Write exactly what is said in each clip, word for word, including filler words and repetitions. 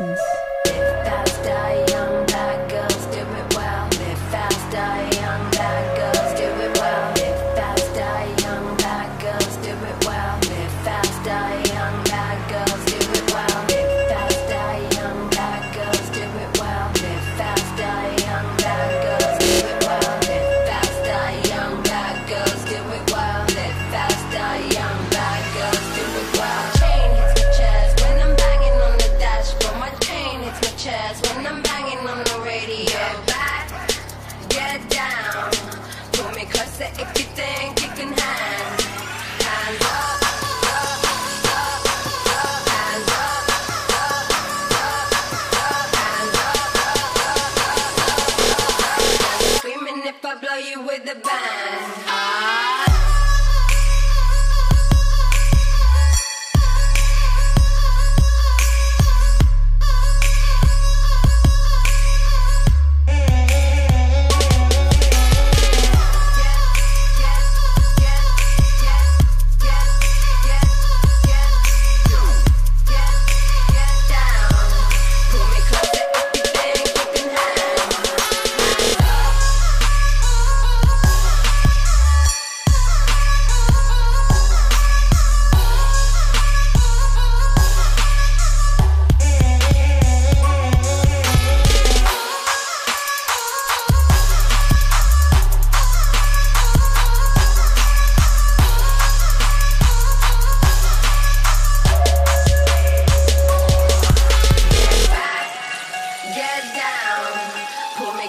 lessons. Live fast, die young, black girls do it well. Live fast, die young, black girls do it well. Live fast, die young, black girls do it well. Live fast, die young, black girls do it well. Live fast, die young, black girls do it well. Live fast, die young, black girls do it well. Live fast, die young, black girls do it well. Live fast, die young, black girls do it well. When I'm banging on the radio, get back, get down. Pull me closer if you think you can hang. Hands up, hands up, hands up. I'm screaming if I blow you with a bang. Ah.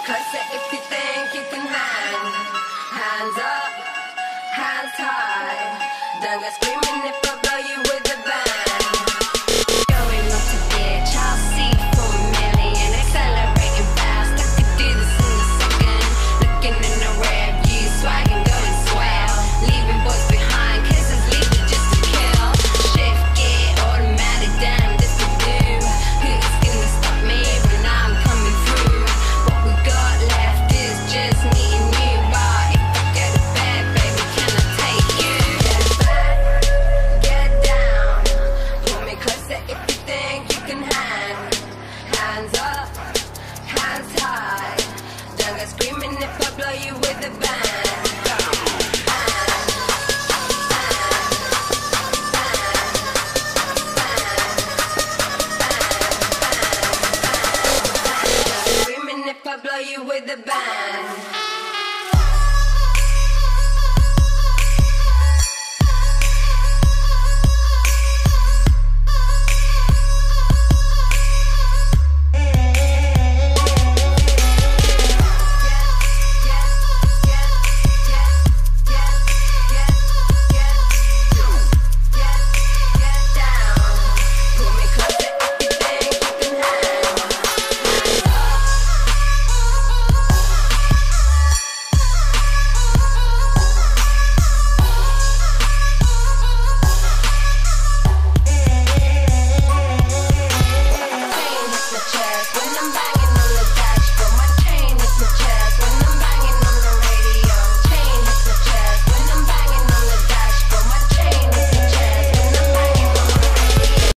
Closer if you think you can hang. Hands up, hands high. Don't go screaming if I blow you with a bang. Going off the ditch, I'll see for a million. Accelerating fast, I could do this in a second. Looking in the rear view, so I can go and swell. Leaving boys behind, kisses leaving just to kill. Shift gear, automatic, damn, this is new. Who's gonna stop me when I'm coming through? Just me and you, but if I go to bed, baby, can I take you? Get back, get down. Pull me closer if you think you can hang. Hands up, hands high. Don't go screaming if I blow you with a bang. Bang, bang, bang, bang, bang, bang. Screaming if I blow you with a bang.